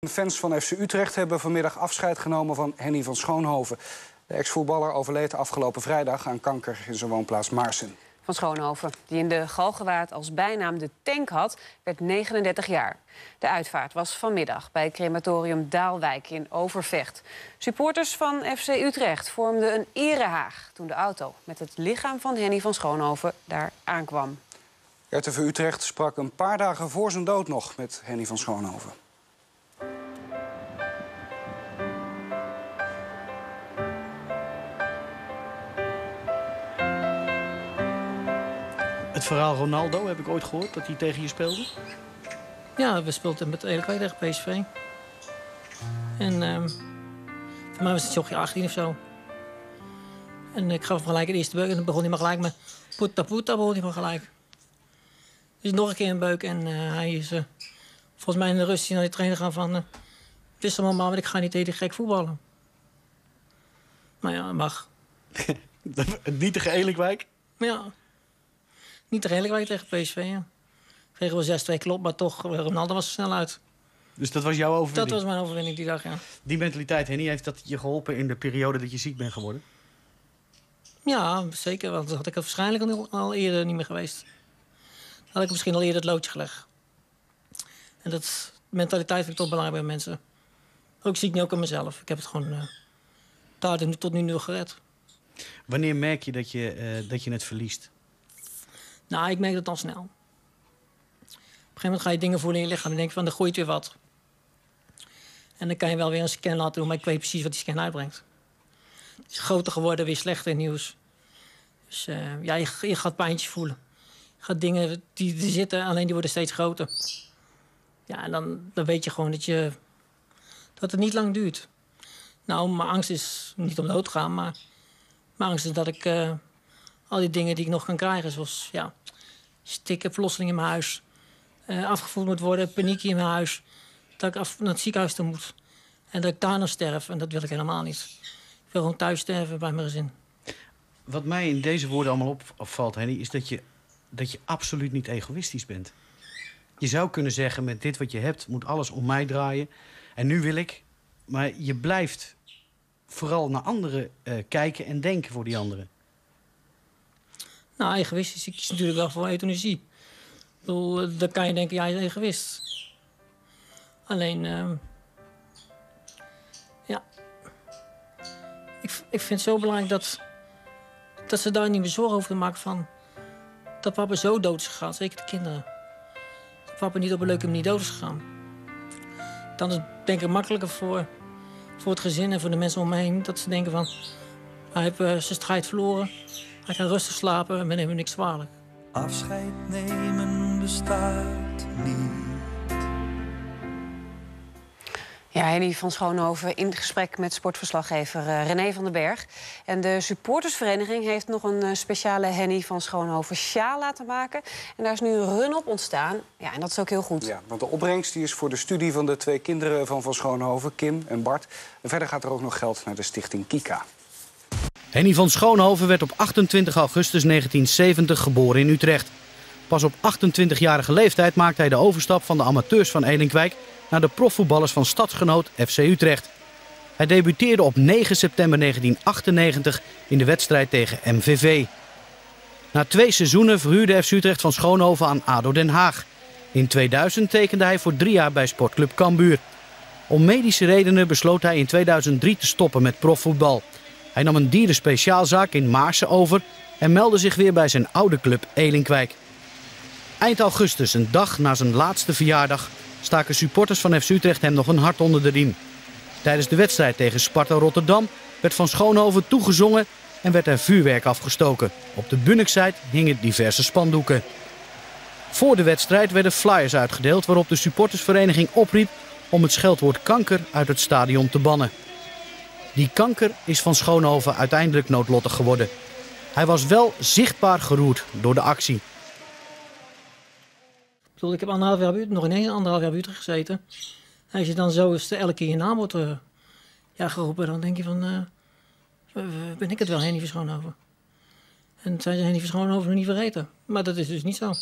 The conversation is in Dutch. De fans van FC Utrecht hebben vanmiddag afscheid genomen van Henny van Schoonhoven. De ex-voetballer overleed afgelopen vrijdag aan kanker in zijn woonplaats Maarssen. Van Schoonhoven, die in de Galgenwaard als bijnaam de tank had, werd 39 jaar. De uitvaart was vanmiddag bij crematorium Daalwijk in Overvecht. Supporters van FC Utrecht vormden een erehaag toen de auto met het lichaam van Henny van Schoonhoven daar aankwam. RTV Utrecht sprak een paar dagen voor zijn dood nog met Henny van Schoonhoven. Het verhaal Ronaldo, heb ik ooit gehoord, dat hij tegen je speelde? Ja, we speelden met Elinkwijk tegen PSV. En voor mij was het zo'n 18 of zo. En ik gaf hem gelijk de eerste beuk en dan begon hij maar gelijk met... Poeta, begon hij maar gelijk. Dus nog een keer een beuk en hij is volgens mij in de rust naar de trainer gaan van... wist allemaal maar, want ik ga niet tegen gek voetballen. Maar ja, mag. Niet tegen Elinkwijk? Ja. Niet redelijk wij tegen PSV, ja. Kregen we 6-2 klopt, maar toch, Ronaldo was er snel uit. Dus dat was jouw overwinning? Dat was mijn overwinning die dag, ja. Die mentaliteit, Henny, heeft dat je geholpen in de periode dat je ziek bent geworden? Ja, zeker, want dat had ik er waarschijnlijk al eerder niet meer geweest. Dan had ik misschien al eerder het loodje gelegd. En dat mentaliteit vind ik toch belangrijk bij mensen. Ook zie ik nu ook aan mezelf. Ik heb het gewoon tot nu gered. Wanneer merk je dat je het verliest? Nou, ik merk dat al snel. Op een gegeven moment ga je dingen voelen in je lichaam en denk je van, er groeit weer wat. En dan kan je wel weer een scan laten doen, maar ik weet precies wat die scan uitbrengt. Het is groter geworden, weer slechter nieuws. Dus ja, je gaat pijntjes voelen. Je gaat dingen die er zitten, alleen die worden steeds groter. Ja, en dan weet je gewoon dat het niet lang duurt. Nou, mijn angst is niet om dood te gaan, maar mijn angst is dat ik... al die dingen die ik nog kan krijgen, zoals ja, stikken, plotseling in mijn huis. Afgevoerd moet worden, paniek in mijn huis. Dat ik naar het ziekenhuis toe moet. En dat ik daarna sterf. En dat wil ik helemaal niet. Ik wil gewoon thuis sterven bij mijn gezin. Wat mij in deze woorden allemaal opvalt, Henny, is dat je absoluut niet egoïstisch bent. Je zou kunnen zeggen, met dit wat je hebt, moet alles om mij draaien. En nu wil ik. Maar je blijft vooral naar anderen kijken en denken voor die anderen. Nou, egoïstisch, ik kies natuurlijk wel voor euthanasie. Ik bedoel, dan kan je denken, jij is egoïst. Alleen, ja. Ik vind het zo belangrijk dat ze daar niet meer zorgen over te maken van... dat papa zo dood is gegaan, zeker de kinderen. Dat papa niet op een leuke manier dood is gegaan. Dan is het denk ik makkelijker voor het gezin en voor de mensen om me heen... dat ze denken van, hij heeft zijn strijd verloren... Hij kan rustig slapen en we nemen niks kwalijk. Afscheid nemen bestaat niet. Ja, Henny van Schoonhoven in gesprek met sportverslaggever René van den Berg. En de supportersvereniging heeft nog een speciale Henny van Schoonhoven sjaal laten maken. En daar is nu een run op ontstaan. Ja, en dat is ook heel goed. Ja, want de opbrengst die is voor de studie van de twee kinderen van Schoonhoven, Kim en Bart. En verder gaat er ook nog geld naar de stichting Kika. Henny van Schoonhoven werd op 28 augustus 1970 geboren in Utrecht. Pas op 28-jarige leeftijd maakte hij de overstap van de amateurs van Elinkwijk... naar de profvoetballers van stadsgenoot FC Utrecht. Hij debuteerde op 9 september 1998 in de wedstrijd tegen MVV. Na 2 seizoenen verhuurde FC Utrecht van Schoonhoven aan Ado Den Haag. In 2000 tekende hij voor 3 jaar bij sportclub Cambuur. Om medische redenen besloot hij in 2003 te stoppen met profvoetbal... Hij nam een dierenspeciaalzaak in Maarssen over en meldde zich weer bij zijn oude club Elinkwijk. Eind augustus, een dag na zijn laatste verjaardag, staken supporters van FC Utrecht hem nog een hart onder de riem. Tijdens de wedstrijd tegen Sparta Rotterdam werd Van Schoonhoven toegezongen en werd er vuurwerk afgestoken. Op de Bunnikzijde hingen diverse spandoeken. Voor de wedstrijd werden flyers uitgedeeld waarop de supportersvereniging opriep om het scheldwoord kanker uit het stadion te bannen. Die kanker is van Schoonhoven uiteindelijk noodlottig geworden. Hij was wel zichtbaar geroerd door de actie. Ik bedoel, ik heb nog ineens anderhalf jaar buurt gezeten. En als je dan zo elke keer je naam wordt geroepen, dan denk je van... ben ik het wel, Henny van Schoonhoven? En zijn ze Henny van Schoonhoven nog niet vergeten. Maar dat is dus niet zo.